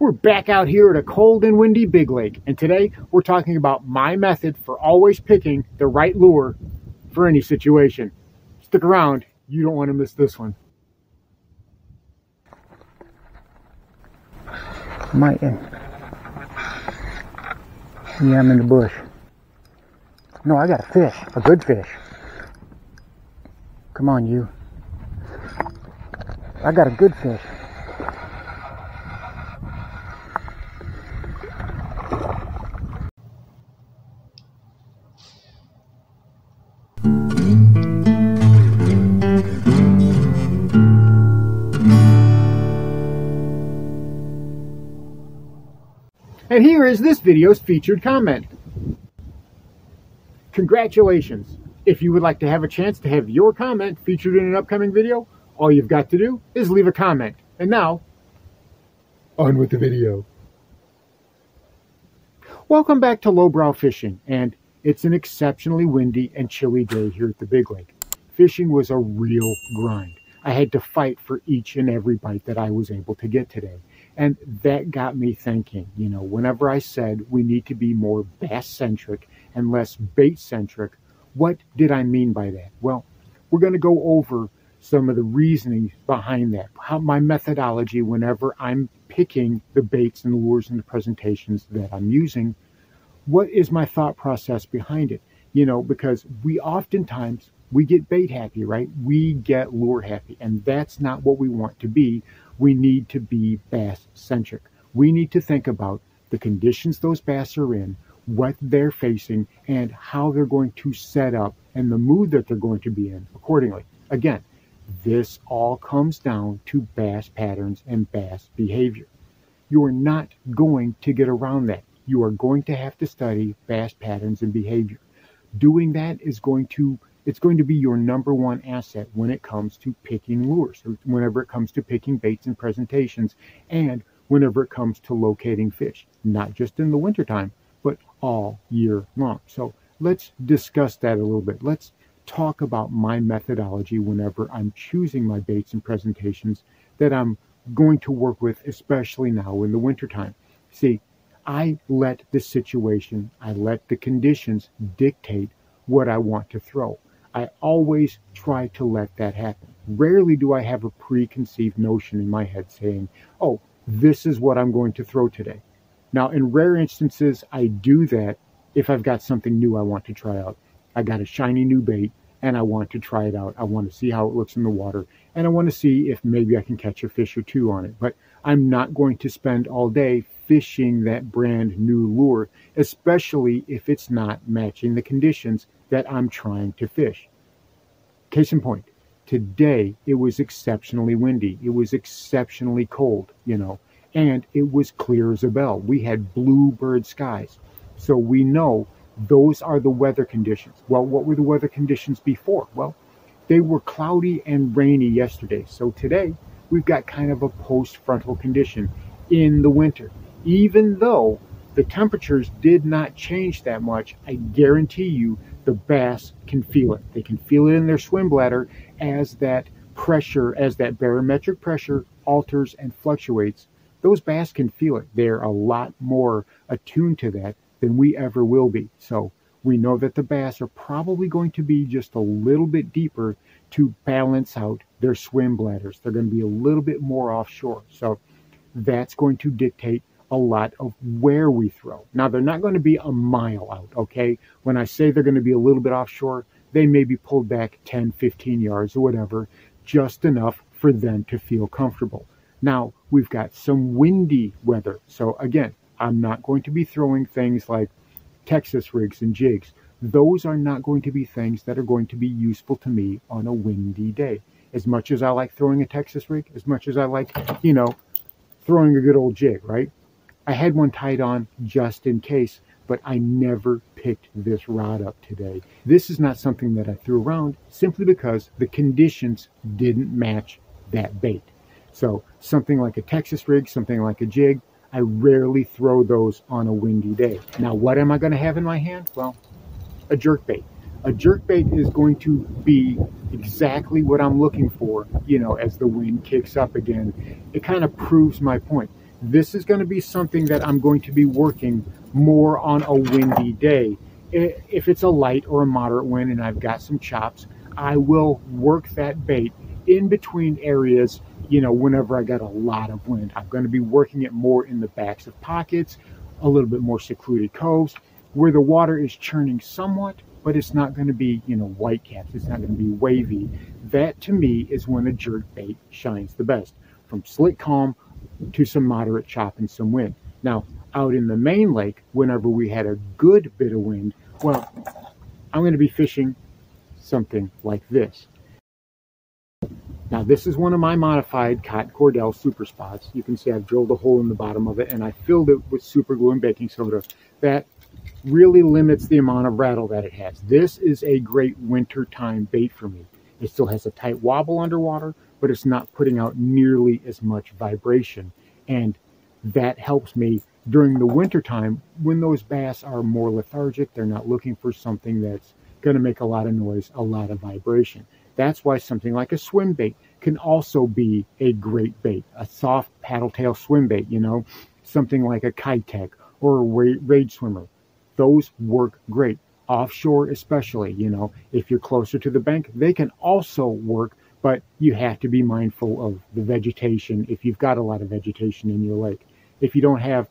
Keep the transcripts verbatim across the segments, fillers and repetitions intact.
We're back out here at a cold and windy Big Lake, and today we're talking about my method for always picking the right lure for any situation. Stick around, you don't want to miss this one. Might, yeah, I'm in the bush. No, I got a fish, a good fish. Come on, you. I got a good fish. And here is this video's featured comment. Congratulations! If you would like to have a chance to have your comment featured in an upcoming video, all you've got to do is leave a comment. And now, on with the video. Welcome back to Lowbrow Fishing, and it's an exceptionally windy and chilly day here at the Big Lake. Fishing was a real grind. I had to fight for each and every bite that I was able to get today. And that got me thinking, you know, whenever I said we need to be more bass-centric and less bait-centric, what did I mean by that? Well, we're going to go over some of the reasoning behind that, how my methodology whenever I'm picking the baits and the lures and the presentations that I'm using, what is my thought process behind it? You know, because we oftentimes, we get bait happy, right? We get lure happy, and that's not what we want to be. We need to be bass-centric. We need to think about the conditions those bass are in, what they're facing, and how they're going to set up and the mood that they're going to be in accordingly. Again, this all comes down to bass patterns and bass behavior. You are not going to get around that. You are going to have to study bass patterns and behavior. Doing that is going to It's going to be your number one asset when it comes to picking lures, or whenever it comes to picking baits and presentations, and whenever it comes to locating fish, not just in the wintertime, but all year long. So let's discuss that a little bit. Let's talk about my methodology whenever I'm choosing my baits and presentations that I'm going to work with, especially now in the wintertime. See, I let the situation, I let the conditions dictate what I want to throw. I always try to let that happen. Rarely do I have a preconceived notion in my head saying, oh, this is what I'm going to throw today. Now, in rare instances, I do that if I've got something new I want to try out. I got a shiny new bait, and I want to try it out. I want to see how it looks in the water, and I want to see if maybe I can catch a fish or two on it. But I'm not going to spend all day fishing that brand new lure, especially if it's not matching the conditions that I'm trying to fish. Case in point, today it was exceptionally windy. It was exceptionally cold, you know, and it was clear as a bell. We had bluebird skies. So we know those are the weather conditions. Well, what were the weather conditions before? Well, they were cloudy and rainy yesterday. So today we've got kind of a post-frontal condition in the winter. Even though the temperatures did not change that much, I guarantee you the bass can feel it. They can feel it in their swim bladder as that pressure, as that barometric pressure alters and fluctuates. Those bass can feel it. They're a lot more attuned to that than we ever will be. So we know that the bass are probably going to be just a little bit deeper to balance out their swim bladders. They're going to be a little bit more offshore. So that's going to dictate a lot of where we throw. Now, they're not going to be a mile out, okay? When I say they're going to be a little bit offshore, they may be pulled back ten, fifteen yards or whatever, just enough for them to feel comfortable. Now, we've got some windy weather. So again, I'm not going to be throwing things like Texas rigs and jigs. Those are not going to be things that are going to be useful to me on a windy day. As much as I like throwing a Texas rig, as much as I like, you know, throwing a good old jig, right? I had one tied on just in case, but I never picked this rod up today. This is not something that I threw around simply because the conditions didn't match that bait. So something like a Texas rig, something like a jig, I rarely throw those on a windy day. Now, what am I going to have in my hand? Well, a jerkbait. A jerkbait is going to be exactly what I'm looking for, you know, as the wind kicks up again. It kind of proves my point. this is going to be something that I'm going to be working more on a windy day. If it's a light or a moderate wind and I've got some chops, I will work that bait in between areas, you know, whenever I got a lot of wind. I'm going to be working it more in the backs of pockets, a little bit more secluded coves, where the water is churning somewhat, but it's not going to be, you know, white caps. It's not going to be wavy. That, to me, is when a jerk bait shines the best, from slick calm to some moderate chop and some wind. Now, out in the main lake, whenever we had a good bit of wind, well, I'm going to be fishing something like this. Now, this is one of my modified Cotton Cordell super spots. You can see I've drilled a hole in the bottom of it, and I filled it with super glue and baking soda. That really limits the amount of rattle that it has. This is a great wintertime bait for me. It still has a tight wobble underwater, but it's not putting out nearly as much vibration. And that helps me during the wintertime when those bass are more lethargic. They're not looking for something that's going to make a lot of noise, a lot of vibration. That's why something like a swim bait can also be a great bait, a soft paddle tail swim bait, you know, something like a Kytec or a Raid Swimmer. Those work great. Offshore especially, you know, if you're closer to the bank, they can also work, but you have to be mindful of the vegetation if you've got a lot of vegetation in your lake. If you don't have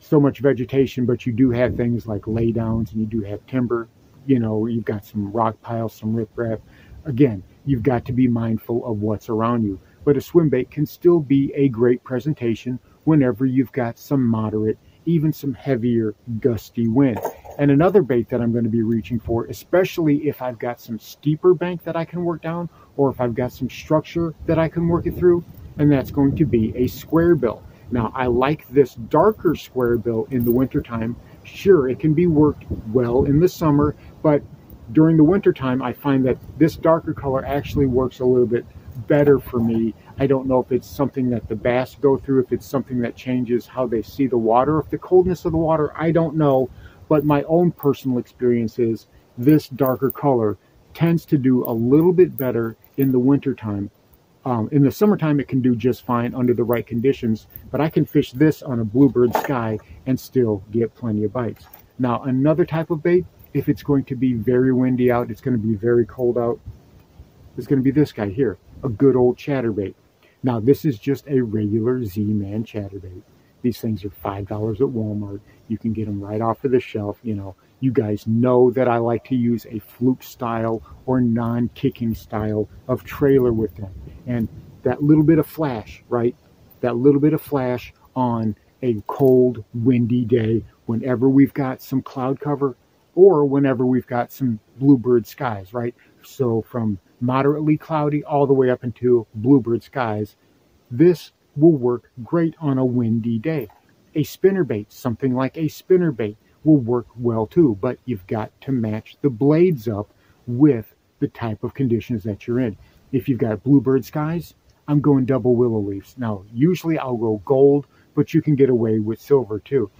so much vegetation, but you do have things like laydowns and you do have timber, you know, you've got some rock piles, some riprap. Again, you've got to be mindful of what's around you. But a swim bait can still be a great presentation whenever you've got some moderate, even some heavier gusty wind. And another bait that I'm going to be reaching for, especially if I've got some steeper bank that I can work down, or if I've got some structure that I can work it through, and that's going to be a square bill. Now, I like this darker square bill in the wintertime. Sure, it can be worked well in the summer, but during the wintertime, I find that this darker color actually works a little bit better for me. I don't know if it's something that the bass go through, if it's something that changes how they see the water, if the coldness of the water, I don't know. But my own personal experience is this darker color tends to do a little bit better in the wintertime. Um, in the summertime, it can do just fine under the right conditions, but I can fish this on a bluebird sky and still get plenty of bites. Now, another type of bait, if it's going to be very windy out, it's going to be very cold out, it's going to be this guy here, a good old chatterbait. Now, this is just a regular Z-Man chatterbait. These things are five dollars at Walmart. You can get them right off of the shelf. You know, you guys know that I like to use a fluke style or non-kicking style of trailer with them. And that little bit of flash, right? That little bit of flash on a cold, windy day, whenever we've got some cloud cover or whenever we've got some bluebird skies, right? So from moderately cloudy all the way up into bluebird skies, this will work great on a windy day. A spinnerbait, something like a spinnerbait, will work well too, but you've got to match the blades up with the type of conditions that you're in. If you've got bluebird skies, I'm going double willow leaves. Now, usually I'll go gold, but you can get away with silver too.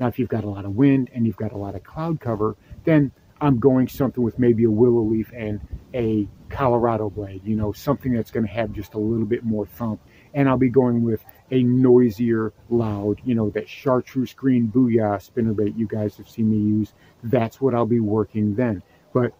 Now, if you've got a lot of wind and you've got a lot of cloud cover, then I'm going something with maybe a willow leaf and a Colorado blade, you know, something that's going to have just a little bit more thump. And I'll be going with a noisier, loud, you know, that chartreuse green booyah spinnerbait you guys have seen me use. That's what I'll be working then. But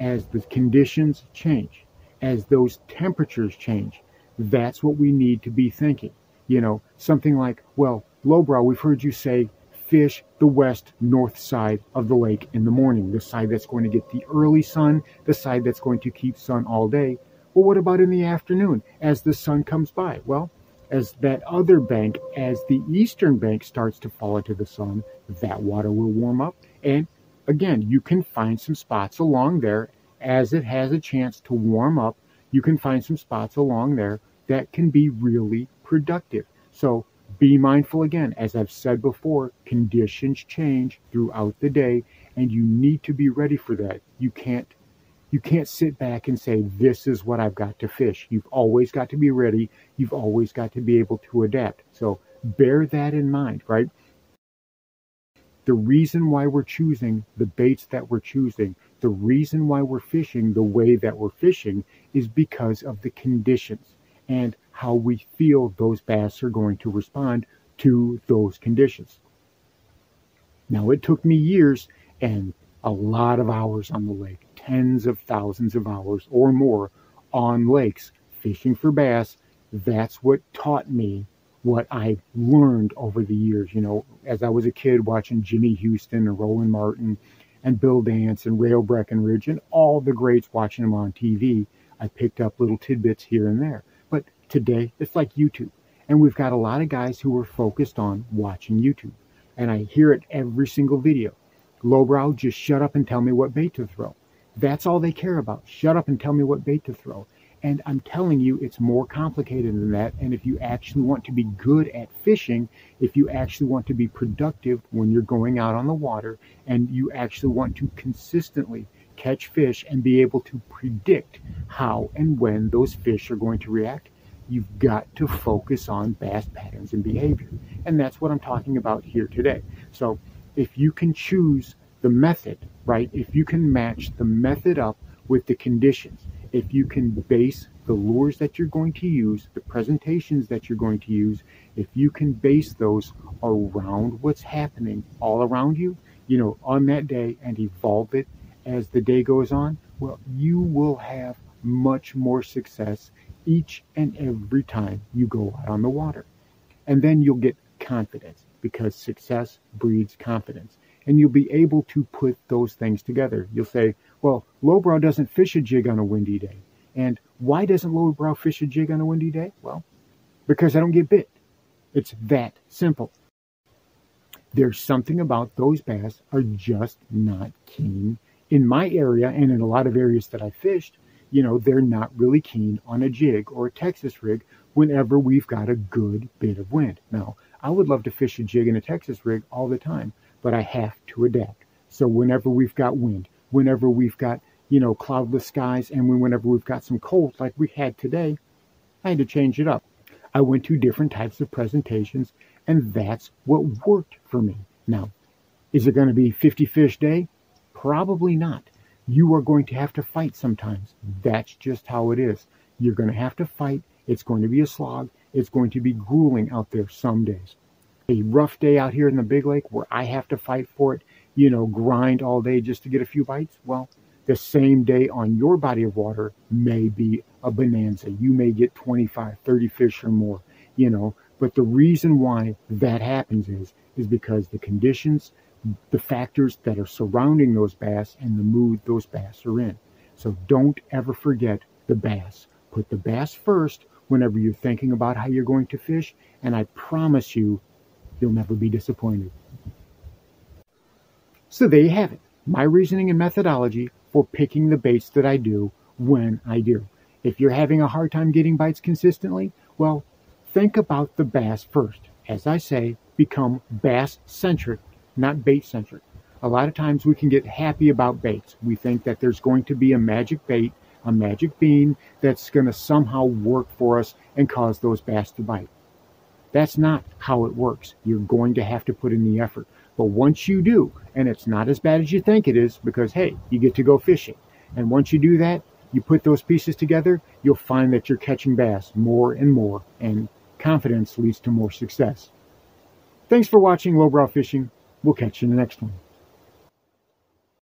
as the conditions change, as those temperatures change, that's what we need to be thinking. You know, something like, well, Lowbrow, we've heard you say, fish the west, north side of the lake in the morning, the side that's going to get the early sun, the side that's going to keep sun all day. Well, what about in the afternoon as the sun comes by? Well, as that other bank, as the eastern bank starts to fall into the sun, that water will warm up. And again, you can find some spots along there as it has a chance to warm up. You can find some spots along there that can be really productive. So be mindful again, as I've said before, conditions change throughout the day and you need to be ready for that. You can't You can't sit back and say, this is what I've got to fish. You've always got to be ready. You've always got to be able to adapt. So bear that in mind, right? The reason why we're choosing the baits that we're choosing, the reason why we're fishing the way that we're fishing is because of the conditions and how we feel those bass are going to respond to those conditions. Now, it took me years and a lot of hours on the lake, tens of thousands of hours or more on lakes, fishing for bass. That's what taught me what I learned over the years. You know, as I was a kid watching Jimmy Houston and Roland Martin and Bill Dance and Rail Breckenridge and all the greats, watching them on T V, I picked up little tidbits here and there. But today, it's like YouTube. And we've got a lot of guys who are focused on watching YouTube. And I hear it every single video. Lowbrow, just shut up and tell me what bait to throw. That's all they care about. Shut up and tell me what bait to throw. And I'm telling you, it's more complicated than that. And if you actually want to be good at fishing, if you actually want to be productive when you're going out on the water, and you actually want to consistently catch fish and be able to predict how and when those fish are going to react, you've got to focus on bass patterns and behavior. And that's what I'm talking about here today. So if you can choose the method, right? If you can match the method up with the conditions, if you can base the lures that you're going to use, the presentations that you're going to use, if you can base those around what's happening all around you, you know, on that day, and evolve it as the day goes on, well, you will have much more success each and every time you go out on the water. And then you'll get confidence, because success breeds confidence. And you'll be able to put those things together. You'll say, well, Lowbrow doesn't fish a jig on a windy day. And why doesn't Lowbrow fish a jig on a windy day? Well, because I don't get bit. It's that simple. There's something about those bass are just not keen. In my area, and in a lot of areas that I fished, you know, they're not really keen on a jig or a Texas rig whenever we've got a good bit of wind. Now, I would love to fish a jig and a Texas rig all the time, but I have to adapt. So whenever we've got wind, whenever we've got, you know, cloudless skies, and whenever we've got some cold like we had today, I had to change it up. I went to different types of presentations, and that's what worked for me. Now, is it going to be fifty fish day? Probably not. You are going to have to fight sometimes. That's just how it is. You're going to have to fight. It's going to be a slog. It's going to be grueling out there some days. A rough day out here in the big lake where I have to fight for it, you know, grind all day just to get a few bites. Well, the same day on your body of water may be a bonanza. You may get twenty-five, thirty fish or more, you know. But the reason why that happens is, is because the conditions, the factors that are surrounding those bass, and the mood those bass are in. So don't ever forget the bass. Put the bass first whenever you're thinking about how you're going to fish, and I promise you, you'll never be disappointed. So there you have it. My reasoning and methodology for picking the baits that I do when I do. If you're having a hard time getting bites consistently, well, think about the bass first. As I say, become bass-centric, not bait-centric. A lot of times we can get happy about baits. We think that there's going to be a magic bait, a magic bean, that's going to somehow work for us and cause those bass to bite. That's not how it works. You're going to have to put in the effort. But once you do, and it's not as bad as you think it is, because, hey, you get to go fishing. And once you do that, you put those pieces together, you'll find that you're catching bass more and more, and confidence leads to more success. Thanks for watching Lowbrow Fishing. We'll catch you in the next one.